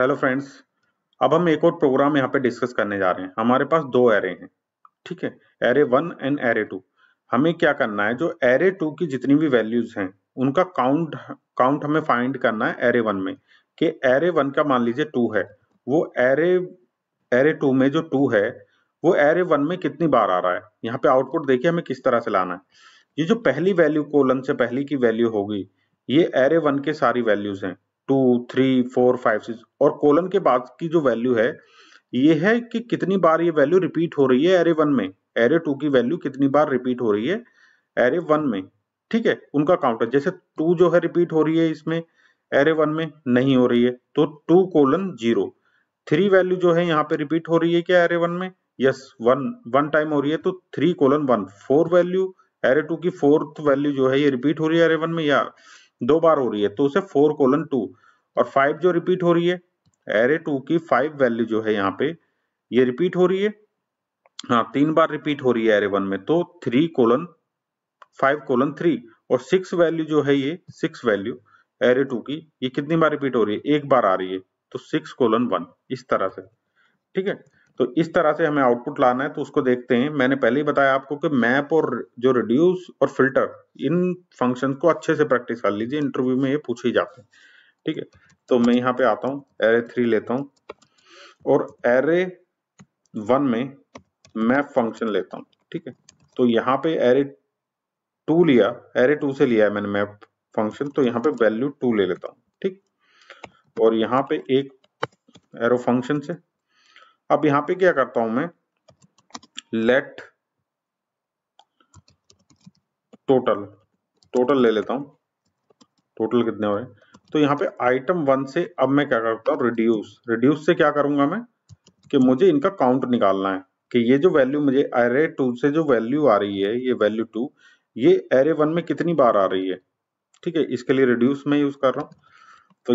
Hello friends, अब हम एक और प्रोग्राम यहाँ पे डिस्कस करने जा रहे हैं। हमारे पास दो एरे हैं, ठीक है, array one and array two. हमें क्या करना है, जो एरे टू की जितनी भी वैल्यूज हैं उनका काउंट हमें फाइंड करना है एरे वन में। कि एरे वन का मान लीजिए टू है, वो एरे टू में जो टू है वो एरे वन में कितनी बार आ रहा है, यहाँ पे आउटपुट देखिए हमें किस तरह से लाना है। ये जो पहली वैल्यू कोलन से पहली की वैल्यू होगी, ये एरे वन के सारी वैल्यूज हैं 2, 3, 4, 5, 6 और कोलन के बाद की जो वैल्यू है ये है कि कितनी बार ये वैल्यू रिपीट हो रही है एरे वन में, एरे टू की वैल्यू कितनी बार रिपीट हो रही है एरे वन में, ठीक है, उनका काउंटर। जैसे 2 जो है रिपीट हो रही है इसमें एरे वन में नहीं हो रही है, तो 2:0। 3 वैल्यू जो है यहाँ पे रिपीट हो रही है क्या एरे वन में, यस, 1 टाइम हो रही है, तो 3:1। 4 वैल्यू, एरे टू की 4th वैल्यू जो है ये रिपीट हो रही है एरे वन में, या 2 बार हो रही है, तो उसे 4:2। और 5 जो रिपीट हो रही है एरे 2 की 5 वैल्यू जो है यहाँ पे ये रिपीट हो रही है, हाँ, 3 बार रिपीट हो रही है एरे 1 में, तो 3:5:3। और 6 वैल्यू जो है ये 6 वैल्यू एरे 2 की ये कितनी बार रिपीट हो रही है, 1 बार आ रही है, तो 6:1। इस तरह से, ठीक है, तो इस तरह से हमें आउटपुट लाना है। तो उसको देखते हैं। मैंने पहले ही बताया आपको कि मैप और जो रिड्यूस और फिल्टर, इन फंक्शन को अच्छे से प्रैक्टिस कर लीजिए, इंटरव्यू में ये पूछे जाते हैं, ठीक है। तो मैं यहाँ पे आता हूँ, array 3 लेता हूँ और array 1 में मैप फंक्शन लेता हूँ, ठीक है। तो यहाँ पे array 2 लिया, array 2 से लिया है मैंने मैप फंक्शन, तो यहाँ पे वैल्यू 2 ले लेता हूँ, ठीक। और यहाँ पे एक एरो फंक्शन से, अब यहाँ पे क्या करता हूं मैं, लेट टोटल ले लेता हूं, टोटल कितने हो रहे हैं। तो यहाँ पे आइटम 1 से अब मैं क्या करता हूँ, रिड्यूस से क्या करूंगा मैं, कि मुझे इनका काउंट निकालना है कि ये जो वैल्यू मुझे array 2 से जो वैल्यू आ रही है, ये वैल्यू 2 ये array 1 में कितनी बार आ रही है, ठीक है। इसके लिए रिड्यूस में यूज कर रहा हूँ। तो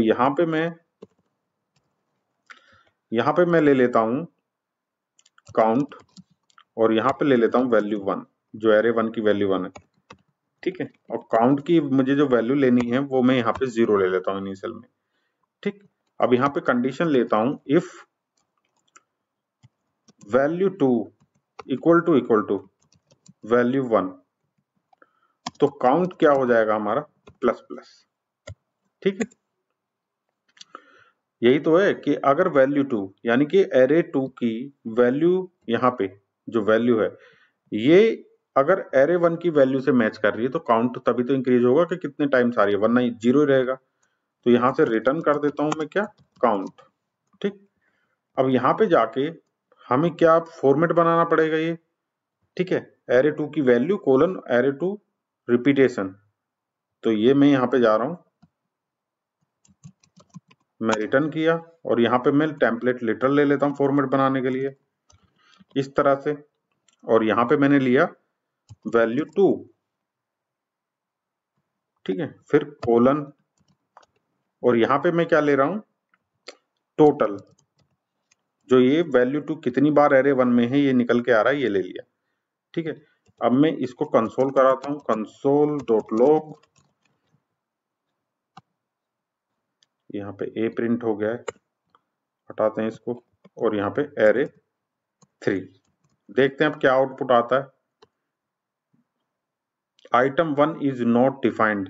यहाँ पे मैं ले लेता हूं काउंट और यहाँ पे ले लेता हूं वैल्यू 1, जो array 1 की वैल्यू 1 है, ठीक है। और काउंट की मुझे जो वैल्यू लेनी है वो मैं यहाँ पे 0 ले लेता हूं इनिशियल में, ठीक। अब यहाँ पे कंडीशन लेता हूँ, इफ वैल्यू 2 == वैल्यू 1, तो काउंट क्या हो जाएगा हमारा, ++, ठीक है। यही तो है कि अगर वैल्यू 2 यानी कि array 2 की वैल्यू, यहाँ पे जो वैल्यू है ये अगर array 1 की वैल्यू से मैच कर रही है, तो काउंट तभी तो इंक्रीज होगा कि कितने टाइम आ रही है, वरना 0 रहेगा। तो यहाँ से रिटर्न कर देता हूँ मैं क्या, काउंट, ठीक। अब यहाँ पे जाके हमें क्या फॉर्मेट बनाना पड़ेगा ये, ठीक है, array 2 की वैल्यू कोलन array 2 रिपीटेशन। तो ये मैं यहाँ पे जा रहा हूँ, मैं रिटर्न किया और यहाँ पे मैं टेम्पलेट लेटर ले लेता हूँ फॉर्मेट बनाने के लिए, इस तरह से। और यहाँ पे मैंने लिया वैल्यू 2, ठीक है, फिर कोलन और यहाँ पे मैं क्या ले रहा हूँ, टोटल, जो ये वैल्यू 2 कितनी बार array 1 में है ये निकल के आ रहा है, ये ले लिया, ठीक है। अब मैं इसको कंसोल कराता हूँ, console.log, यहाँ पे a प्रिंट हो गया है, हटाते हैं इसको, और यहाँ पे array 3, देखते हैं अब क्या आउटपुट आता है। Item 1 is not defined,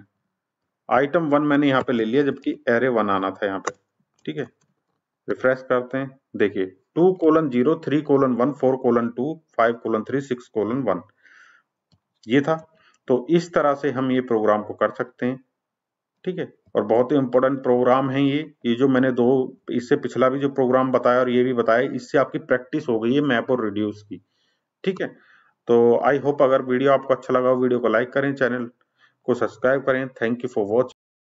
item 1 मैंने यहाँ पे ले लिया जबकि array 1 आना था यहाँ पे, ठीक है। रिफ्रेश करते हैं, देखिए 2:0, 3:1, 4:2, 5:3, 6:1, ये था। तो इस तरह से हम ये प्रोग्राम को कर सकते हैं, ठीक है। और बहुत ही इंपॉर्टेंट प्रोग्राम है ये जो मैंने दो, इससे पिछला भी जो प्रोग्राम बताया और ये भी बताया, इससे आपकी प्रैक्टिस हो गई है मैप और रिड्यूस की, ठीक है। तो आई होप अगर वीडियो आपको अच्छा लगा हो, वीडियो को लाइक करें, चैनल को सब्सक्राइब करें। Thank you for watching.